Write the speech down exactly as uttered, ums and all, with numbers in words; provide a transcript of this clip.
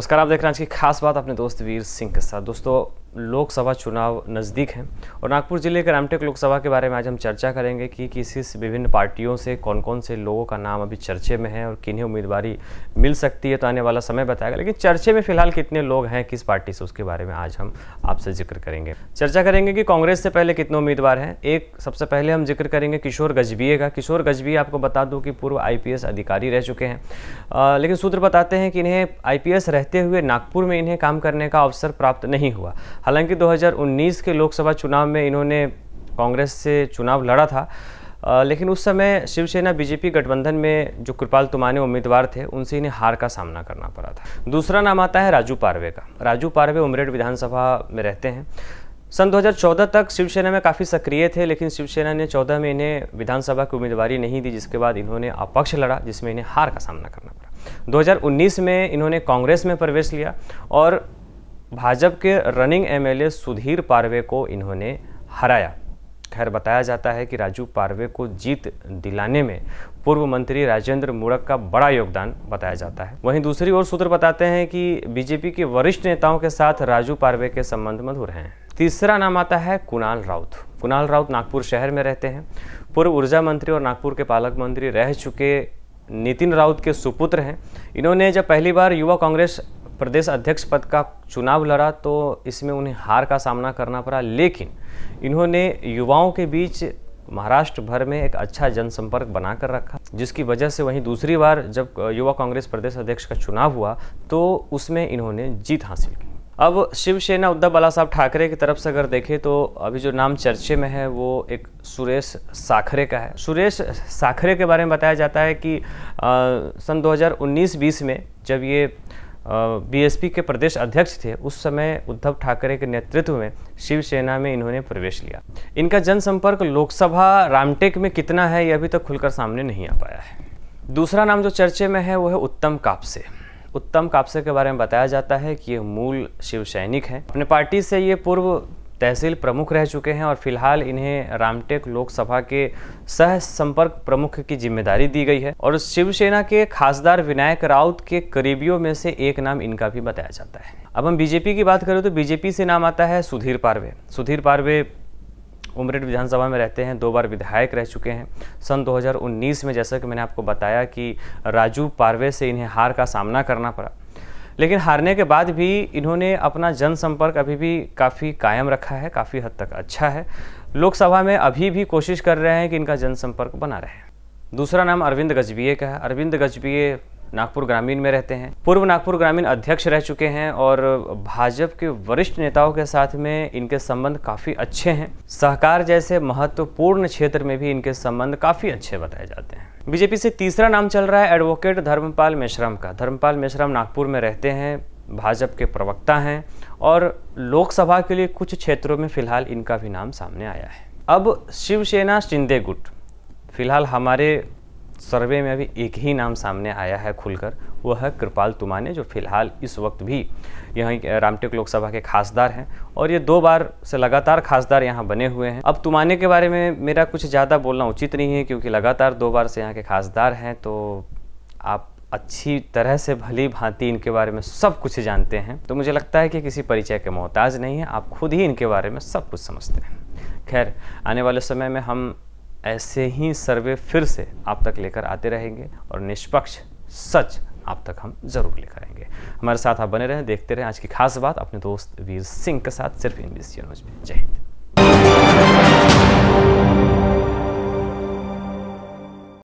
नमस्कार, आप देख रहे हैं आज की खास बात अपने दोस्त वीर सिंह के साथ। दोस्तों, लोकसभा चुनाव नज़दीक हैं और नागपुर जिले के रामटेक लोकसभा के बारे में आज हम चर्चा करेंगे कि किसी विभिन्न पार्टियों से कौन कौन से लोगों का नाम अभी चर्चे में है और किन्हीं उम्मीदवारी मिल सकती है, तो आने वाला समय बताएगा। लेकिन चर्चे में फिलहाल कितने लोग हैं, किस पार्टी से, उसके बारे में आज हम आपसे जिक्र करेंगे। चर्चा करेंगे कि कांग्रेस से पहले कितने उम्मीदवार हैं। एक सबसे पहले हम जिक्र करेंगे किशोर गजभिए का। किशोर गजभिए, आपको बता दूँ कि पूर्व आई पी एस अधिकारी रह चुके हैं, लेकिन सूत्र बताते हैं कि इन्हें आई पी एस रहते हुए नागपुर में इन्हें काम करने का अवसर प्राप्त नहीं हुआ। हालांकि दो हज़ार उन्नीस के लोकसभा चुनाव में इन्होंने कांग्रेस से चुनाव लड़ा था, आ, लेकिन उस समय शिवसेना बीजेपी गठबंधन में जो कृपाल तुमाने उम्मीदवार थे, उनसे इन्हें हार का सामना करना पड़ा था। दूसरा नाम आता है राजू पारवे का। राजू पारवे उमरेड विधानसभा में रहते हैं। सन दो हज़ार चौदह तक शिवसेना में काफ़ी सक्रिय थे, लेकिन शिवसेना ने चौदह में इन्हें विधानसभा की उम्मीदवारी नहीं दी, जिसके बाद इन्होंने अपक्ष लड़ा, जिसमें इन्हें हार का सामना करना पड़ा। दो हज़ार उन्नीस में इन्होंने कांग्रेस में प्रवेश लिया और भाजपा के रनिंग एमएलए सुधीर पारवे को इन्होंने हराया। खैर, बताया जाता है कि राजू पारवे को जीत दिलाने में पूर्व मंत्री राजेंद्र मूळक का बड़ा योगदान बताया जाता है। वहीं दूसरी ओर सूत्र बताते हैं कि बीजेपी के वरिष्ठ नेताओं के साथ राजू पारवे के संबंध मधुर हैं। तीसरा नाम आता है कुणाल राउत। कुणाल राउत नागपुर शहर में रहते हैं। पूर्व ऊर्जा मंत्री और नागपुर के पालक मंत्री रह चुके नितिन राउत के सुपुत्र हैं। इन्होंने जब पहली बार युवा कांग्रेस प्रदेश अध्यक्ष पद का चुनाव लड़ा तो इसमें उन्हें हार का सामना करना पड़ा, लेकिन इन्होंने युवाओं के बीच महाराष्ट्र भर में एक अच्छा जनसंपर्क बनाकर रखा, जिसकी वजह से वहीं दूसरी बार जब युवा कांग्रेस प्रदेश अध्यक्ष का चुनाव हुआ तो उसमें इन्होंने जीत हासिल की। अब शिवसेना उद्धव बाला साहब ठाकरे की तरफ से अगर देखें तो अभी जो नाम चर्चे में है वो एक सुरेश साखरे का है। सुरेश साखरे के बारे में बताया जाता है कि आ, सन दो हज़ार उन्नीस बीस में जब ये बीएसपी के प्रदेश अध्यक्ष थे, उस समय उद्धव ठाकरे के नेतृत्व में शिवसेना में इन्होंने प्रवेश लिया। इनका जनसंपर्क लोकसभा रामटेक में कितना है, यह अभी तक खुलकर सामने नहीं आ पाया है। दूसरा नाम जो चर्चे में है वो है उत्तम कापसे। उत्तम कापसे के बारे में बताया जाता है कि ये मूल शिव सैनिक हैं। अपने पार्टी से ये पूर्व तहसील प्रमुख रह चुके हैं और फिलहाल इन्हें रामटेक लोकसभा के सह संपर्क प्रमुख की जिम्मेदारी दी गई है और शिवसेना के खासदार विनायक राउत के करीबियों में से एक नाम इनका भी बताया जाता है। अब हम बीजेपी की बात करें तो बीजेपी से नाम आता है सुधीर पारवे। सुधीर पारवे उमरेड विधानसभा में रहते हैं, दो बार विधायक रह चुके हैं। सन दो हज़ार उन्नीस में, जैसा कि मैंने आपको बताया, कि राजू पारवे से इन्हें हार का सामना करना पड़ा, लेकिन हारने के बाद भी इन्होंने अपना जनसंपर्क अभी भी काफ़ी कायम रखा है, काफ़ी हद तक अच्छा है। लोकसभा में अभी भी कोशिश कर रहे हैं कि इनका जनसंपर्क बना रहे। दूसरा नाम अरविंद गजभिये का है। अरविंद गजभिये नागपुर ग्रामीण में रहते हैं। पूर्व नागपुर ग्रामीण अध्यक्ष रह चुके हैं और भाजपा के वरिष्ठ नेताओं के साथ में इनके संबंध काफ़ी अच्छे हैं। सहकार जैसे महत्वपूर्ण क्षेत्र में भी इनके संबंध काफ़ी अच्छे बताए जाते हैं। बीजेपी से तीसरा नाम चल रहा है एडवोकेट धर्मपाल मेश्रम का। धर्मपाल मेश्रम नागपुर में रहते हैं, भाजपा के प्रवक्ता हैं और लोकसभा के लिए कुछ क्षेत्रों में फिलहाल इनका भी नाम सामने आया है। अब शिवसेना शिंदे गुट, फिलहाल हमारे सर्वे में अभी एक ही नाम सामने आया है खुलकर, वो है कृपाल तुमाने, जो फिलहाल इस वक्त भी यहाँ रामटेक लोकसभा के खासदार हैं और ये दो बार से लगातार खासदार यहाँ बने हुए हैं। अब तुमाने के बारे में मेरा कुछ ज़्यादा बोलना उचित नहीं है, क्योंकि लगातार दो बार से यहाँ के खासदार हैं, तो आप अच्छी तरह से भली भांति इनके बारे में सब कुछ जानते हैं, तो मुझे लगता है कि किसी परिचय के मोहताज नहीं है, आप खुद ही इनके बारे में सब कुछ समझते हैं। खैर, आने वाले समय में हम ऐसे ही सर्वे फिर से आप तक लेकर आते रहेंगे और निष्पक्ष सच आप तक हम जरूर लेकर आएंगे। हमारे साथ आप बने रहें, देखते रहें आज की खास बात अपने दोस्त वीर सिंह के साथ, सिर्फ इन बी सी एन न्यूज में। जय हिंद।